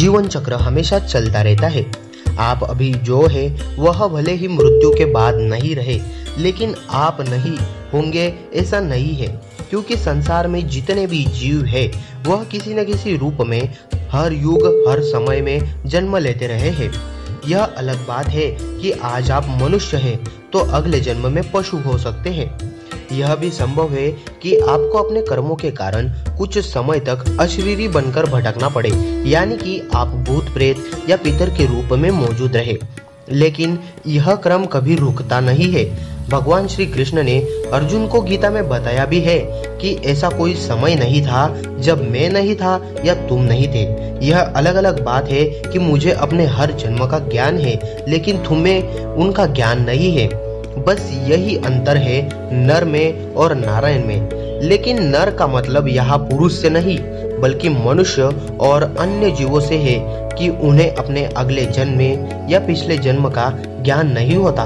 जीवन चक्र हमेशा चलता रहता है। आप अभी जो है वह भले ही मृत्यु के बाद नहीं रहे, लेकिन आप नहीं होंगे ऐसा नहीं है, क्योंकि संसार में जितने भी जीव है वह किसी न किसी रूप में हर युग हर समय में जन्म लेते रहे हैं। यह अलग बात है कि आज आप मनुष्य हैं तो अगले जन्म में पशु हो सकते हैं। यह भी संभव है कि आपको अपने कर्मों के कारण कुछ समय तक अशरीरी बनकर भटकना पड़े, यानी कि आप भूत प्रेत या पितर के रूप में मौजूद रहे, लेकिन यह क्रम कभी रुकता नहीं है। भगवान श्री कृष्ण ने अर्जुन को गीता में बताया भी है कि ऐसा कोई समय नहीं था जब मैं नहीं था या तुम नहीं थे। यह अलग अलग बात है कि मुझे अपने हर जन्म का ज्ञान है, लेकिन तुम्हें उनका ज्ञान नहीं है। बस यही अंतर है नर में और नारायण में। लेकिन नर का मतलब यहाँ पुरुष से नहीं बल्कि मनुष्य और अन्य जीवों से है कि उन्हें अपने अगले जन्म में या पिछले जन्म का ज्ञान नहीं होता।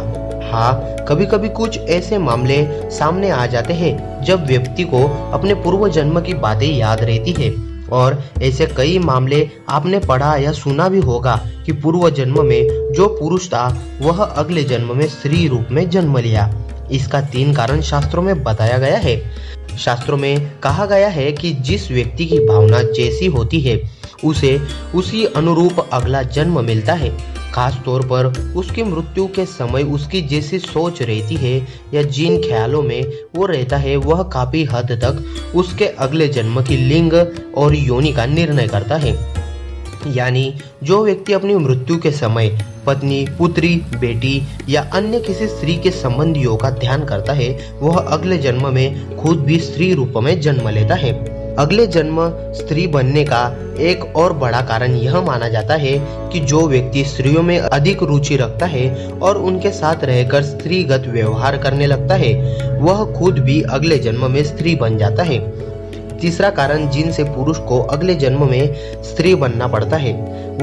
हाँ, कभी कभी कुछ ऐसे मामले सामने आ जाते हैं जब व्यक्ति को अपने पूर्व जन्म की बातें याद रहती है, और ऐसे कई मामले आपने पढ़ा या सुना भी होगा कि पूर्व जन्म में जो पुरुष था वह अगले जन्म में स्त्री रूप में जन्म लिया। इसका 3 कारण शास्त्रों में बताया गया है। शास्त्रों में कहा गया है कि जिस व्यक्ति की भावना जैसी होती है उसे उसी अनुरूप अगला जन्म मिलता है। खास तौर पर उसकी मृत्यु के समय उसकी जैसी सोच रहती है या जिन ख्यालों में वो रहता है वह काफी हद तक उसके अगले जन्म की लिंग और योनि का निर्णय करता है। यानी जो व्यक्ति अपनी मृत्यु के समय पत्नी, पुत्री, बेटी या अन्य किसी स्त्री के संबंधियों का ध्यान करता है वह अगले जन्म में खुद भी स्त्री रूप में जन्म लेता है। अगले जन्म स्त्री बनने का एक और बड़ा कारण यह माना जाता है कि जो व्यक्ति स्त्रियों में अधिक रुचि रखता है और उनके साथ रहकर स्त्रीगत व्यवहार करने लगता है वह खुद भी अगले जन्म में स्त्री बन जाता है। तीसरा कारण जिनसे पुरुष को अगले जन्म में स्त्री बनना पड़ता है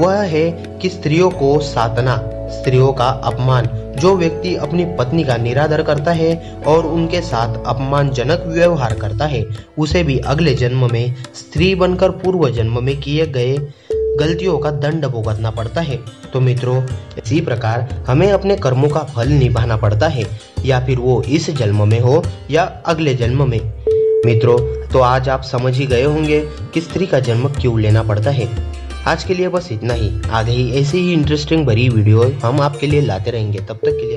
वह है कि स्त्रियों को सातना, स्त्रियों का अपमान। जो व्यक्ति अपनी पत्नी का निरादर करता है और उनके साथ अपमानजनक व्यवहार करता है उसे भी अगले जन्म में स्त्री बनकर पूर्व जन्म में किए गए गलतियों का दंड भुगतना पड़ता है। तो मित्रों, इसी प्रकार हमें अपने कर्मों का फल निभाना पड़ता है, या फिर वो इस जन्म में हो या अगले जन्म में। मित्रों, तो आज आप समझ ही गए होंगे कि स्त्री का जन्म क्यों लेना पड़ता है। आज के लिए बस इतना ही। आगे ही ऐसी ही इंटरेस्टिंग भरी वीडियो हम आपके लिए लाते रहेंगे। तब तक के लिए